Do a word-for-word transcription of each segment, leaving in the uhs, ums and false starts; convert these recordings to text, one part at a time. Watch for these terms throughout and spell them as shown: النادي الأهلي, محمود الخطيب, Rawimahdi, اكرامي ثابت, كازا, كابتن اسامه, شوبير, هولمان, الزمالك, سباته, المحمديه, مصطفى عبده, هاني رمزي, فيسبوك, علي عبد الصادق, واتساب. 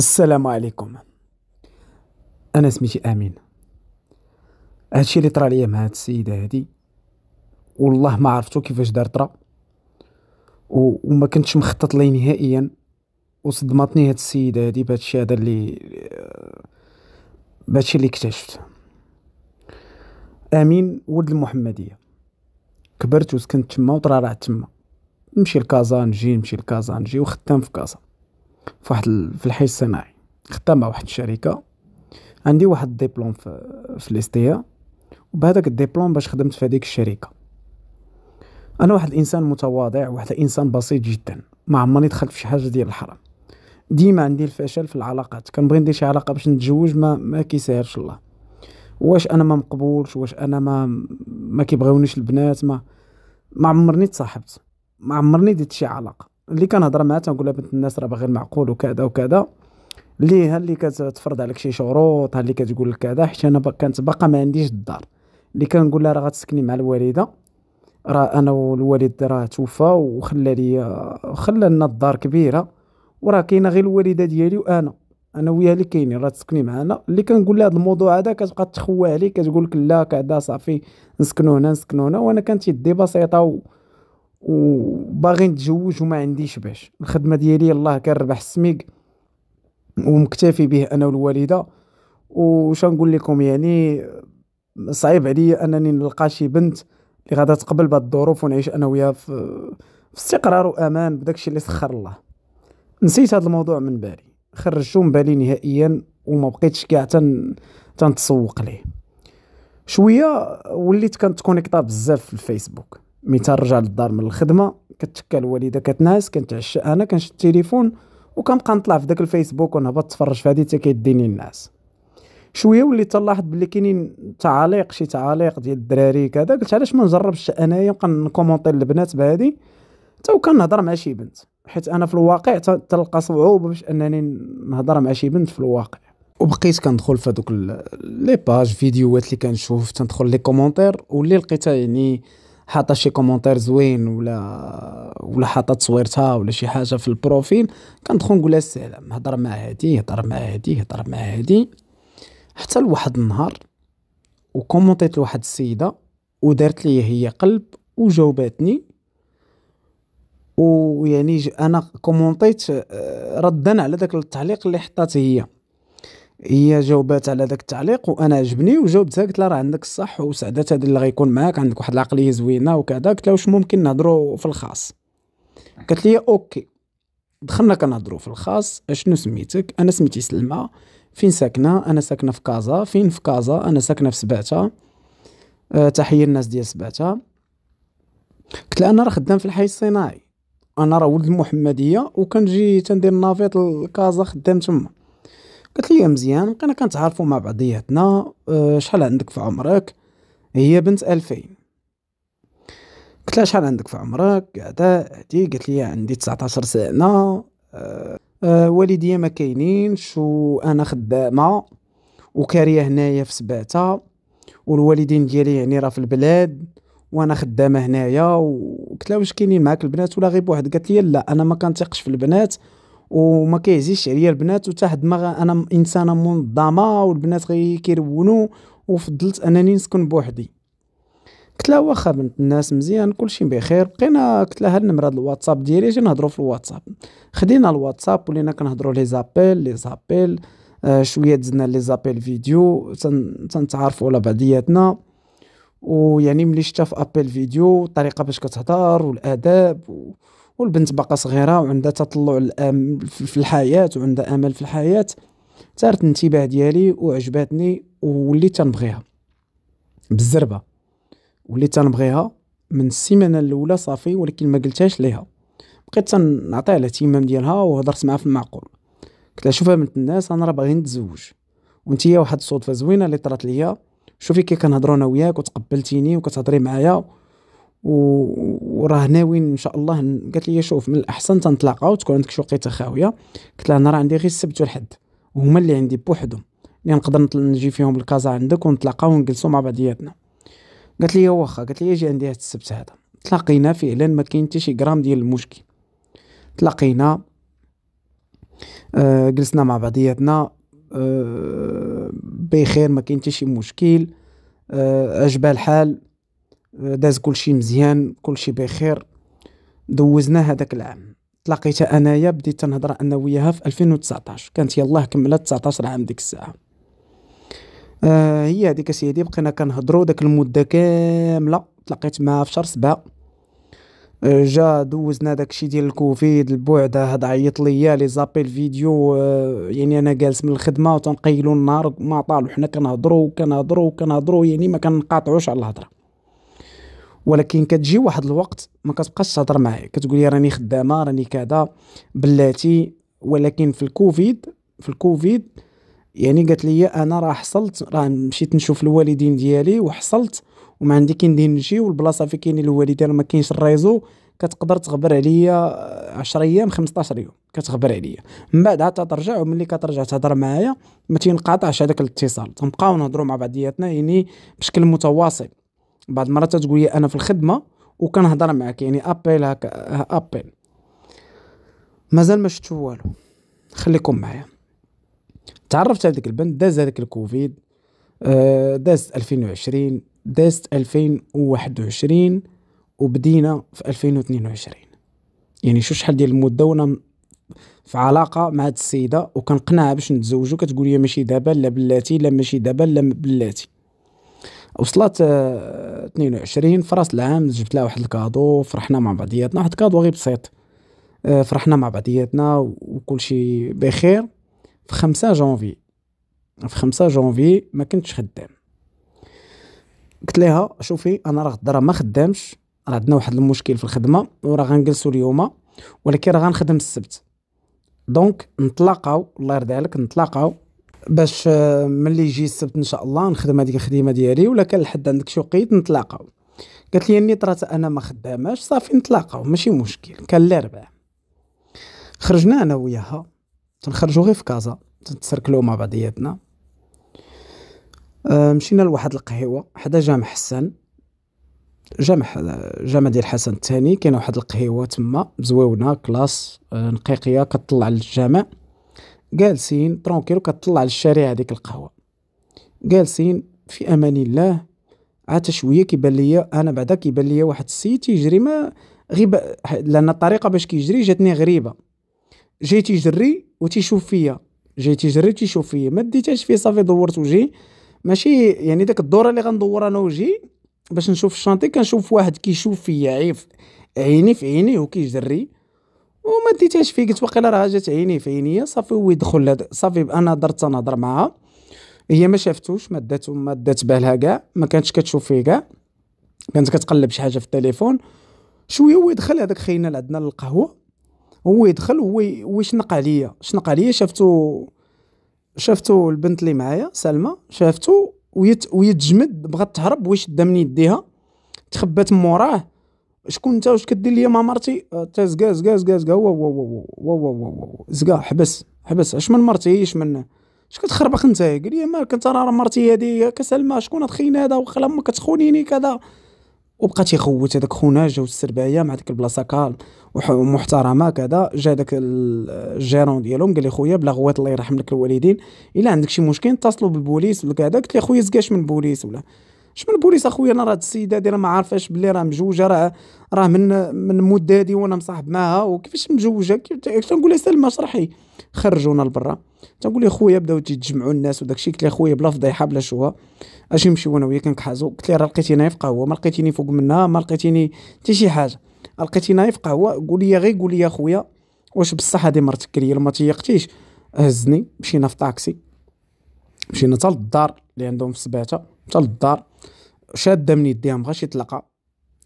السلام عليكم. انا سميتي امين. هادشي اللي طرا ليا مع هاد السيده هادي والله ما عرفتو كيفاش دار طرا، وما كنتش مخطط ليه نهائيا، وصدمتني هاد السيده هادي بهادشي هذا اللي بهادشي اللي اكتشفت. امين ولد المحمديه، كبرت وسكنت تما وترعرعت تما، نمشي لكازا نجي نمشي لكازا نجي، وخدام في كازا في واحد في الحي الصناعي، خدام مع واحد الشركه، عندي واحد الدبلوم في في الاستيا، وبهذاك الدبلوم باش خدمت في هذيك الشركه. انا واحد الانسان متواضع، واحد الانسان بسيط جدا، ما عمرني دخلت في شي حاجه ديال الحرام، ديما عندي الفشل في العلاقات، كنبغي ندير شي علاقه باش نتزوج ما ما كيساهلش الله، واش انا ما مقبولش، واش انا ما ما كيبغيونيش البنات، ما ما عمرني تصاحبت، ما عمرني درت شي علاقه. اللي كنهضر معها تنقول لها بنت الناس راه باغي المعقول وكذا وكذا، اللي ها اللي كتفرض عليك شي شروط، ها اللي كتقول لك كذا، حيت انا كانت باقا ما عنديش الدار. اللي كنقول لها راه غتسكني مع الوالده، راه انا والوالد راه توفى وخلى لي خلى لنا الدار كبيره، وراه كاينه غير الوالده ديالي وانا انا وياها اللي كاينين، راه تسكني معانا. اللي كنقول لها هذا الموضوع هذا كتبقى تخوى عليه، كتقول لك لا كذا صافي نسكنوا هنا نسكنوا هنا، وانا كانت يدي بسيطه و... وباغي نتزوج وما عنديش باش، الخدمه ديالي الله كنربح السميق ومكتفي به انا والوالده. وش نقول لكم، يعني صعيب عليا انني نلقى شي بنت اللي غادا تقبل بهاد الظروف ونعيش انا وياها في... في استقرار وامان بداكشي اللي سخر الله. نسيت هذا الموضوع من بالي، خرجتو من بالي نهائيا، وما بقيتش كاع تن... تنتسوق ليه. شويه وليت كنتكونيكطا بزاف في الفيسبوك، مي ترجع للدار من الخدمه كتكا الوالده كتنعس، كنتعشى انا، كنشد التليفون وكنبقى نطلع في داك الفيسبوك ونهبط نتفرج في هادي حتى كيديني الناس. شويه وليت تلاحظ بلي كاينين تعاليق، شي تعاليق ديال الدراري كذا، قلت علاش ما نجربش انايا نبقى نكومونطي البنات بهادي حتى وكنهضر مع شي بنت، حيت انا في الواقع تلقى صعوبه باش انني نهضر مع شي بنت في الواقع. وبقيت كندخل في هذوك لي باج فيديوهات اللي كنشوف، تندخل لي كومونتير، واللي لقيتها يعني حاطه شي كومونتير زوين ولا ولا حاطه تصويرتها ولا شي حاجه في البروفيل، كندخل نقول لها السلام، هضر مع هادي هضر مع هادي هضر مع هادي، حتى لواحد النهار وكومونتيت لواحد السيده ودارت لي هي قلب وجاوباتني، ويعني انا كومونتيت ردا على داك التعليق اللي حطات هي هي جاوبات على داك التعليق، وانا عجبني وجاوبتها، قلت لها راه عندك الصح وسعدات هذا اللي غيكون معاك، عندك واحد العقليه زوينه وكذا، قلت لها واش ممكن نهضروا في الخاص، قالت لي اوكي. دخلنا كنهضروا في الخاص، اشنو سميتك؟ انا سميتي سلمى. فين ساكنه؟ انا ساكنه في كازا. فين في كازا؟ انا ساكنه في سباته. أه تحيه الناس ديال سباته. قلت لها انا راه خدام في الحي الصناعي، انا راه ولد المحمديه وكنجي تندير النافيط لكازا خدام تما. قالت لي مزيان، بقينا كنتعارفوا مع بعضياتنا. أه شحال عندك في عمرك؟ هي بنت ألفين. قلت لها شحال عندك في عمرك كذا هادي؟ قالت لي عندي تسعطاش سنه. أه أه والديا ما كاينينش وانا خدامه وكاريه هنايا في سباته، والوالدين ديالي يعني راه في البلاد وانا خدامه هنايا. وقلت لها واش كاينين معاك البنات ولا غير بواحد؟ قالت لي لا، انا ما كنثقش في البنات وما كيعزيش عليا البنات، وتا حد ما انا انسانه منظمه والبنات غير كيرونوا، وفضلت انني نسكن بوحدي. قلت لها واخا بنت الناس مزيان، كلشي بخير. بقينا قلت لها النمره ديال الواتساب ديالي جينا نهضروا في الواتساب، خدينا الواتساب ولينا كنهضروا لي زابيل لي زابيل آه شويه دزنا لي زابيل فيديو تنتعرفوا على بعضياتنا. ويعني ملي شتا في ابل فيديو الطريقه باش كتهضر والاداب و... والبنت باقا صغيره وعندها تطلع الأم... في الحياه وعندها امل في الحياه، ثارت الانتباه ديالي وعجباتني وليت تنبغيها بالزربه، وليت تنبغيها من السيمانه الاولى صافي، ولكن ما قلتهاش ليها، بقيت تنعطيها الاهتمام ديالها وهضرت معها في المعقول. قلت لها شوفي بنت الناس، انا راه باغي نتزوج، وانتيا واحد الصدفه زوينه اللي طرات ليا، شوفي كي كنهضروا انا وياك وتقبلتيني وكتهضري معايا وراه ناويين ان شاء الله. قالت لي شوف من الاحسن تنطلقوا وتكون عندك شي وقيته خاويه. قلت لها انا راه عندي غير السبت والحد وهما اللي عندي بوحدهم، اللي نقدر نجي فيهم لكازا عندك ونتلاقاو ونجلسوا مع بعضياتنا. قالت لي واخا. قالت لي اجي عندي هاد السبت هذا. تلاقينا فعلا ما كاين حتى شي غرام ديال المشكل، تلاقينا آه جلسنا مع بعضياتنا آه بخير، ما كاين حتى شي مشكل، آه عجبها الحال، آه داز كلشي مزيان، كلشي بخير. دوزنا هذاك العام، تلاقيتها انايا بديت تنهضر انا وياها في ألفين وتسعطاش، كانت يلاه كملات تسعطاش عام ديك الساعه. آه هي هذيك سيدي بقينا كنهضروا داك المده كامله. تلاقيت معها في شهر سبعة، آه جا دوزنا داكشي ديال الكوفيد، البعده، هاد عيط ليا لي زابيل فيديو، آه يعني انا جالس من الخدمه وتنقيلوا النهار ما طالو، حنا كنهضروا كنهضروا كنهضروا يعني ما كنقاطعوش على الهضره. ولكن كتجي واحد الوقت ما كتبقاش تهضر معايا، كتقولي راني خدامه راني كذا بلاتي. ولكن في الكوفيد في الكوفيد يعني قالت لي انا راه حصلت، راه مشيت نشوف الوالدين ديالي وحصلت وما عندي كي ندير نجي، والبلاصه فين كاين الوالدين ما كاينش الريزو، كتقدر تغبر عليا عشرة ايام خمسطاش يوم كتغبر عليا، من بعد عاد ترجع. وملي كترجع تهضر معايا ما تينقطعش هذاك الاتصال، تنبقاو نهضروا مع بعضياتنا يعني بشكل متواصل. بعض المرات تقول لي انا في الخدمه وكنهضر معاك يعني ابيل هكا ابيل. مازال ما شفت والو، خليكم معايا. تعرفت على ديك البنت، داز هذاك الكوفيد، آه دازت ألفين وعشرين، دازت ألفين وواحد وعشرين، وبدينا في ألفين واثنين وعشرين. يعني شو شحال ديال المده وانا في علاقه مع هاد السيده وكنقنعها باش نتزوجوا، كتقول لي ماشي دابا لا بلاتي، لا ماشي دابا لا بلاتي. وصلت اثنين وعشرين، في راس العام جبت لها واحد الكادو، فرحنا مع بعضياتنا، واحد الكادو غير بسيط، فرحنا مع بعضياتنا وكلشي بخير. في خمسة جونفي في خمسة جونفي ما كنتش خدام، قلت لها شوفي انا راه غدا راه ما خدامش، راه عندنا واحد المشكل في الخدمه وراه غنجلسوا اليوم، ولكن راه غنخدم السبت، دونك نتلاقاو الله يرضي عليك نتلاقاو باش ملي يجي السبت ان شاء الله نخدم هذيك الخدمه ديالي، ولا كان لحد عندك شي وقيت نتلاقاو. قالت لي اني طرات انا ما خداماش، صافي نتلاقاو ماشي مشكل. كان الاربعاء خرجنا انا وياها، تنخرجوا غير في كازا تنتسركلو مع بعضياتنا. أه مشينا لواحد القهيوه حدا جامع حسن، جامع جامع ديال حسن الثاني، كاينه واحد القهيوه تما زويونه كلاس، أه نقيقيه كطلع للجامع، جالسين ترونكيل وكتطلع للشارع هذيك القهوه، جالسين في امان الله. عاد شويه كيبان ليا انا بعدا كيبان ليا واحد السيد تيجري، ما غير لان الطريقه باش كيجري جاتني غريبه، جاي تيجري وتيشوف فيا، جاي تيجري تيشوف فيا، ما ديتهاش فيه صافي دورت وجهي، ماشي يعني داك الدوره اللي غندور انا وجهي باش نشوف الشانطي، كنشوف واحد كيشوف فيا عيف عيني في عينيه وكيجري وما ديتهاش فيه، قلت واقيلا راه جات عيني في عينيا صافي. هو يدخل صافي، انا درت تنهضر معاها، هي ما شافتوش، ما داتو ما دات بالها كاع، ما كانتش كتشوف فيه كاع، كانت كتقلب شي حاجه في التليفون. شويه هو يدخل هذاك خينا اللي عندنا للقهوه، هو يدخل هو ويشنق عليا، شنق عليا شافتو شافتو البنت اللي معايا سلمى، شافتو ويتجمد بغات تهرب ويشدها من يديها، تخبات موراه. شكون انت واش كدير ليا مع مرتي؟ تا زكا زكا زكا زكا وا وا وا وا زكا حبس حبس، اش من مرتي اش من اش كتخربق انت؟ قال لي مالك انت راه مرتي هادي كسلمى، شكون هاد خينا هذا وخلا ما كتخونيني كذا. وبقى تيخوت هذاك خونا، جاو السربايه مع ديك البلاصه كالم ومحترمه كذا، جا داك الجيرون ديالهم قال لي خويا بلا غوات الله يرحم لك الوالدين، الا عندك شي مشكل اتصلوا بالبوليس ولا كذا. قلت لي خويا زكاش من البوليس ولا اش من البوليس اخويا، انا راه هاد السيده هادي راه ما عارفاش بلي راه مجوجه، راه راه من من مده هادي وانا مصاحب معاها، وكيفاش مجوجه كيف تنقول لها سلمى اشرحي. خرجونا لبرا، تنقول لي خويا بداو تيتجمعوا الناس وداك الشيء، قلت لها خويا بلا فضيحه بلا شوها اش نمشيو انا وياك نكحازو. قلت لها راه لقيتيني في قهوه، ما لقيتيني فوق منها، ما لقيتيني حتى شي حاجه، لقيتيني في قهوه، قول لي غير قول لي اخويا واش بصح هادي مرتك ليا ولا ما تيقتيش. هزني مشينا في طاكسي، مشينا حتى للدار اللي عندهم في سباته، حتى للدار، شاده من يديها مابغاش يطلقها،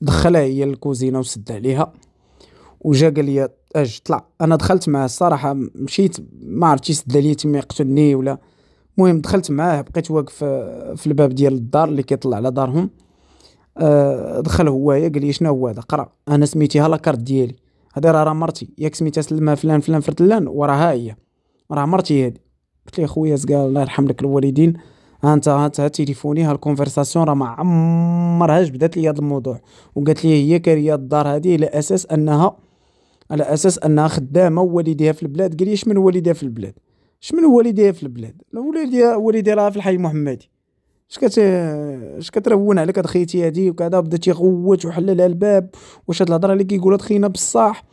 دخلها هي للكوزينه وسد عليها، وجا قال لي اج طلع. انا دخلت معاه الصراحه، مشيت ما عرفتش يسد عليا تما يقتلني ولا، المهم دخلت معاه، بقيت واقف في الباب ديال الدار اللي كيطلع على دارهم. أه دخل هوايا قال لي شنو هو هذا؟ قرا انا سميتيها لاكارت ديالي، هذه راه مرتي ياك سميتها سلمى فلان فلان فرتلان، وراها هي راه مرتي هذه. قلت لي خويا زكا الله يرحم لك الوالدين، ها انت ها انت تليفوني، ها الكونفرساسيون راه ما عمرهاش بدات لي هذا الموضوع. وقالت لي هي كاريه الدار هذه على اساس انها على اساس انها خدامه ووالديها في البلاد. قال لي شمن والديها في البلاد؟ شمن والديها في البلاد؟ والديها والديها راه في الحي المحمدي. اش كت اش كترون عليك هاد خيتي هادي وكذا؟ بدا تيغوت وحلل الباب. واش هاد الهضره اللي كيقولها تخينا بصاح؟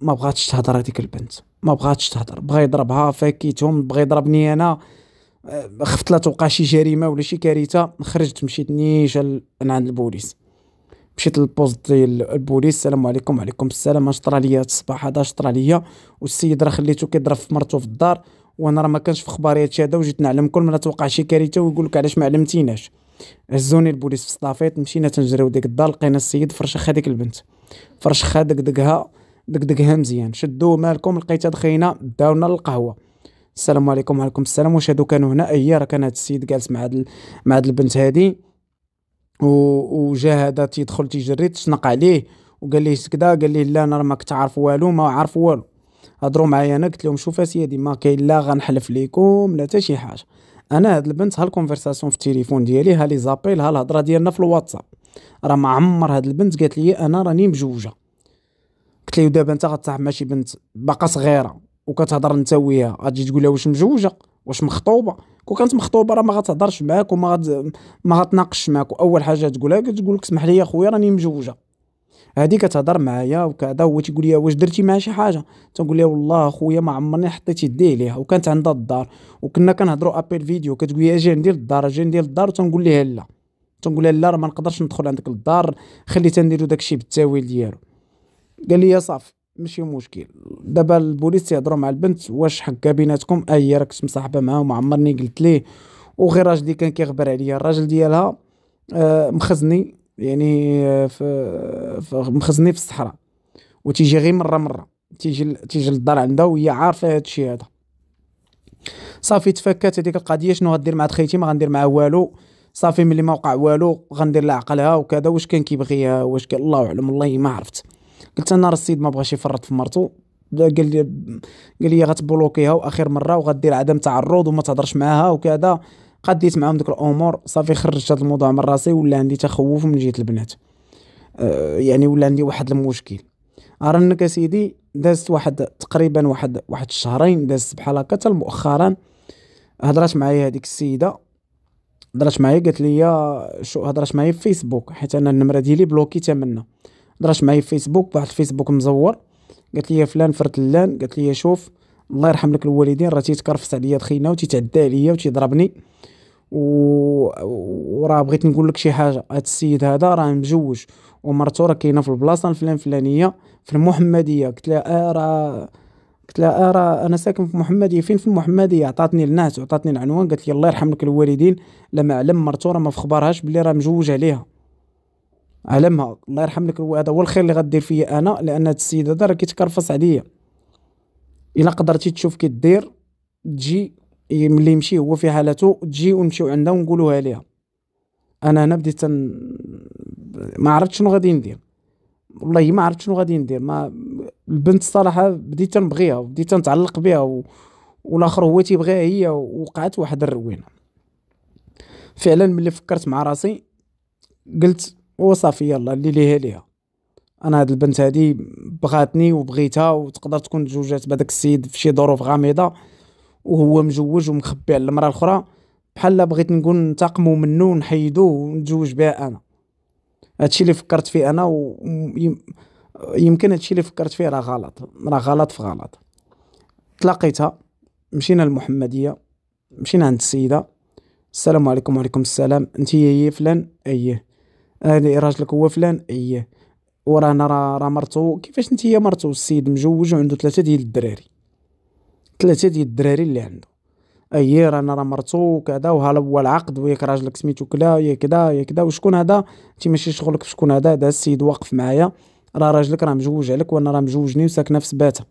ما بغاتش تهضر هذيك البنت، ما بغاتش تهضر، بغا يضربها فاكيتهم، بغا يضربني انا، خفت لا توقع شي جريمه ولا شي كارثه. خرجت مشيت نيشان عند البوليس، مشيت للبوست ديال البوليس. السلام عليكم. وعليكم السلام. اش طرا ليا هاد الصباح هذا؟ اش طرا ليا؟ والسيد راه خليته كيضرب في مرته في الدار، وانا راه ما كانش في خباري هادشي هذا، وجيت نعلمكم ملي توقع شي كارثه ويقول لك علاش ما علمتيناش. هزوني البوليس في الصافيط، مشينا تنجريو ديك الدار، لقينا السيد فرشخ هذيك البنت، فرشخ دقدقها دقدقها مزيان. شدوه مالكم؟ لقيتها دخينا، داونا للقهوه. السلام عليكم. وعليكم السلام. واش هادو كانوا هنا؟ اي راه كان هاد السيد جالس مع هاد مع هاد البنت هادي، وجا هذا تيدخل تيجري، تشنق عليه وقال ليه كدا، قال ليه لا انا ما كنت عارف والو، ما عارف والو، هضروا معايا انا. قلت لهم شوف اسيدي ما كاين لا غنحلف ليكم لا حتى شي حاجه، انا هاد البنت ها الكونفرساسيون في التليفون ديالي، ها لي زابيل، ها الهضره ديالنا في الواتساب، راه ما عمر هاد البنت قالت لي انا راني مجوجه. قلت ليه دابا انت غتصاحب مع شي بنت باقا صغيره وكتهضر انت وياها، غتجي تقول لها واش مجوجه واش مخطوبه؟ كون كانت مخطوبه راه ما غتهضرش معاك وما غت ما غتناقش معاك، اول حاجه تقولها كتقول لك اسمح لي يا خويا راني مجوجه. هذه كتهضر معايا وكذا، هو تيقول لي واش درتي معها شي حاجه؟ تنقول لها والله خويا ما عمرني حطيت يدي عليها، وكانت عندها الدار وكنا كنهضروا ابيل فيديو، كتقول لي اجي ندير الدار اجي ندير الدار، تنقول لها لا، تنقول لها لا راه ما نقدرش ندخل عندك للدار، خليتها نديرو داكشي بالتاويل ديالو. قال لي صافي ماشي مشكل. دابا البوليس تيهضروا مع البنت، واش حكا بيناتكم؟ اي راه كنت مصاحبه معاه وما عمرني قلت ليه، وغير الراجل اللي كان كيغبر عليا، الراجل ديالها آه مخزني يعني آه في مخزني في الصحراء، وتيجي غير مره مره تيجي تيجي للدار عندها وهي عارفه هادشي هذا. صافي تفكات هذيك القضيه، شنو غدير مع خيتي؟ ما غندير معاه والو، صافي ملي ما وقع والو غندير لها عقلها وكذا. واش كان كيبغيها واش كان؟ الله اعلم والله ما عرفت. قلت انا راه السيد ما بغاش يفرط في مرتو، قال لي قال لي غتبلوكيها واخر مره وغدير عدم تعرض وما تهضرش معاها وكذا. قديت معاهم ديك الامور، صافي خرجت هذا الموضوع من راسي، ولا عندي تخوف من جهه البنات أه يعني ولا عندي واحد المشكل. رانك اسيدي دازت واحد تقريبا واحد واحد الشهرين، دازت بحال هكا حتى مؤخرا هضرات معايا هذيك السيده، هضرات معايا قالت لي شو، هضرات معايا في فيسبوك حيت انا النمره ديالي بلوكيتها منها، هضرات معايا في فيسبوك بواحد الفيسبوك مزور، قالت لي فلان فرت لان، قالت لي شوف الله يرحم لك الوالدين راه تيتكرفس عليا دخينا وتيتعدى عليا وتيضربني، وراه بغيت نقول لك شي حاجه، هاد السيد هذا راه مجوج ومرته راه كاينه في البلاصه الفلان فلانيه في المحمديه. قلت لها راه قلت لها راه انا ساكن في المحمديه. فين في المحمديه؟ عطاتني الناس وعطاتني العنوان، قالت لي الله يرحم لك الوالدين لما علم مرته راه ما في خبارهاش بلي راه مجوج عليها، علمها الله يرحم لك، هذا هو الخير اللي غدير فيا انا، لان هاد السيد هذا راه كيتكرفص عليا. الا قدرتي تشوف كي دير تجي، ملي يمشي هو في حالته تجي ونمشيو عندها ونقولوها ليها. انا هنا بديت تن... ما عرفت شنو غادي ندير، والله ما عرفت شنو غادي ندير. ما البنت الصراحه بديت تنبغيها وبديت تنتعلق بها و... والاخر هو تيبغيها هي، ووقعت واحد الروينه فعلا. ملي فكرت مع راسي قلت وصافي يلا اللي ليها ليها، انا هاد البنت هادي بغاتني وبغيتها، وتقدر تكون تزوجات بهذاك السيد في شي ظروف غامضه وهو مزوج ومخبي على المراه الاخرى، بحال بغيت نقول ننتقموا منه ونحيدوه ونتزوج بها انا. هادشي اللي فكرت فيه انا، ويمكن هادشي اللي فكرت فيه راه غلط، راه غلط في غلط. تلاقيتها مشينا للمحمديه، مشينا عند السيده، السلام عليكم. وعليكم السلام. انت هي فلان؟ اييه. هادي راجلك هو فلان؟ ايه. وراه انا راه مرتو. كيفاش انت هي مرتو؟ السيد مجوج وعنده ثلاثه ديال الدراري، ثلاثه ديال الدراري اللي عنده. ايه راه انا راه مرتو وكذا، وها هو العقد، وياك راجلك سميتو كلا يا كذا يا كذا. وشكون هذا؟ انت ماشي شغلك شكون هذا. هذا السيد واقف معايا، راه راجلك راه مجوج عليك، وانا راه مجوجني وساكنه في سباته،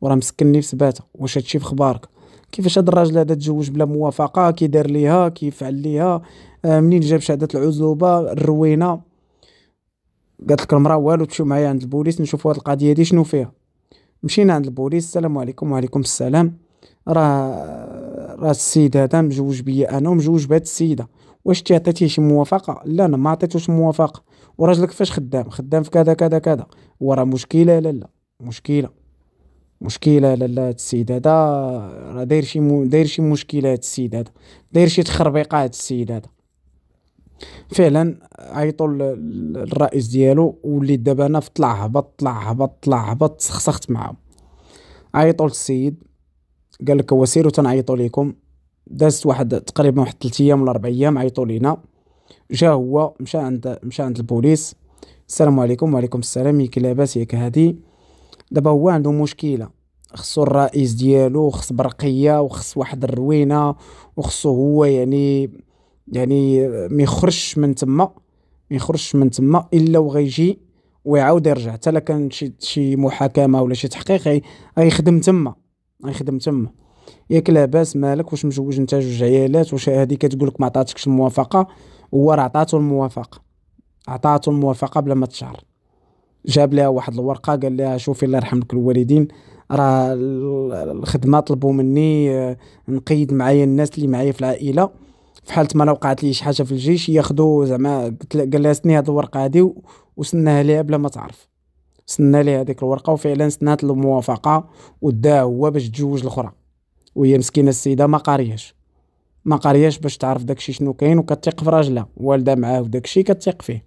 وراه مسكنني في سباته. واش هادشي في خبارك؟ كيفاش هاد الراجل هذا تزوج بلا موافقه؟ كي دار ليها كيفعل ليها؟ منين جاب شهاده العزوبه الروينه؟ قالت لك المراه والو، تمشيو معايا عند البوليس نشوفوا هاد القضيه هادي شنو فيها. مشينا عند البوليس، السلام عليكم. وعليكم السلام. راه راه السيد هذا مجوج بيا انا ومجوج بهاد السيده، واش انت عطيتيه شي موافقه؟ لا انا ما عطيتوش موافقه. وراجلك فاش خدام؟ خدام في كذا كذا كذا. وراه مشكله؟ لا لا مشكله مشكله لالا هاد السيد هذا راه داير شي مو... داير شي مشكله هاد السيد هذا، داير شي تخربيقه هاد السيد هذا. فعلا عيطوا الرئيس ديالو، وليت دابا انا في طلع هبط طلع هبط طلع هبط سخسخت معاهم. عيطوا للسيد قال لك هو سيرو تنعيطوا ليكم. دازت واحد تقريبا واحد ثلاث ايام ولا اربع ايام عيطوا لينا. جا هو مشى عند مشى عند البوليس. السلام عليكم. وعليكم السلام، ياك لاباس ياك هادي. دابا هو عنده مشكله، خصو الرئيس ديالو، خص برقيه وخص واحد الروينه، وخصو هو يعني يعني ما يخرجش من تما ما يخرجش من تما الا وغيجي ويعاود يرجع. حتى لا كان شي شي محاكمه ولا شي تحقيق غيخدم تما غيخدم تما. ياك لاباس، مالك، واش مزوج نتا جوج عيالات، واش هادي كتقول لك ما عطاتكش الموافقه؟ هو راه عطاتو الموافقه عطاتو الموافقه بلا ما تشعر. جاب لها واحد الورقه قال لها شوفي الله يرحم لك الوالدين، راه الخدمه طلبوا مني نقيد معايا الناس اللي معايا في العائله، في حاله ما وقعت لي شي حاجه في الجيش ياخذوا زعما. قال لها سني هاد الورقه هادي، وسناها ليها بلا ما تعرف. سنا ليها هذيك الورقه وفعلا سنات الموافقه وداها هو باش تجوز الاخرى. وهي مسكينه السيده ما قارياش ما قارياش باش تعرف داكشي شنو كاين، وكتيق في راجلها، والده معاه وداكشي كتيق فيه.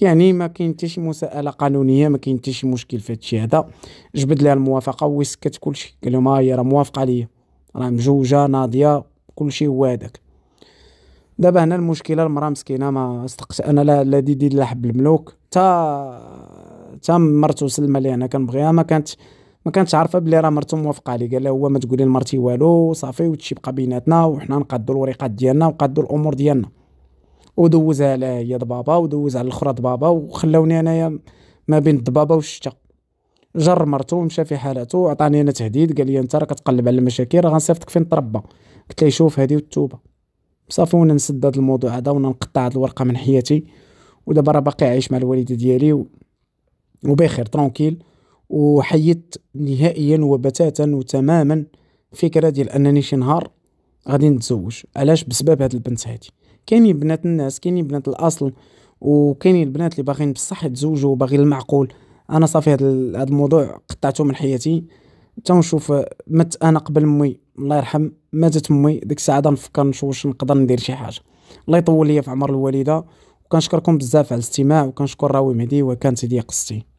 يعني ما كاين حتى شي مساءله قانونيه، ما كاين حتى شي مشكل في هادشي هذا. جبد لها الموافقه وسكت كلشي، قال لهم ها هي راه موافقه عليا، راه مزوجه ناضيه، كلشي هو هذاك. دابا هنا المشكله، المراه مسكينه ما صدقت انا لا لا ديدي لا حب الملوك. تا تا مرتو سلمى اللي انا كنبغيها ما كانت ما كانتش عارفه بلي راه مرتو موافقه عليه. قال لها هو ما تقولي لمرتي والو صافي، وتشي بقى بيناتنا، وحنا نقادوا الوريقات ديالنا ونقادوا الامور ديالنا. ودوزها على هي ضبابا، ودوز على الاخرى ضبابا، وخلوني انايا ما بين الضبابا والشتا. جر مرتو مشى في حالته، عطاني انا تهديد قال لي انت راه كتقلب على المشاكل، راه غنصيفطك فين تربى. قلت ليه شوف هذه والتوبه صافي، وانا نسد هذا الموضوع هذا، وانا نقطع هاد الورقه من حياتي. ودابا راه باقي عايش مع الوالده ديالي و... وبخير ترونكيل. وحيدت نهائيا وبتاتا وتماما فكره ديال انني شي نهار غادي نتزوج. علاش؟ بسبب هاد البنت هادي. كاينين بنات الناس، كاينين بنات الاصل، وكاينين البنات اللي باغيين بصح يتزوجوا وباغي المعقول. انا صافي هاد ال... هاد الموضوع قطعته من حياتي. تنشوف مت انا قبل امي الله يرحم، ماتت امي ديك الساعه غنفكر نشوف واش نقدر ندير شي حاجه. الله يطول ليا في عمر الوالده. وكنشكركم بزاف على الاستماع، وكنشكر راوي مهدي، وكانت هذه قصتي.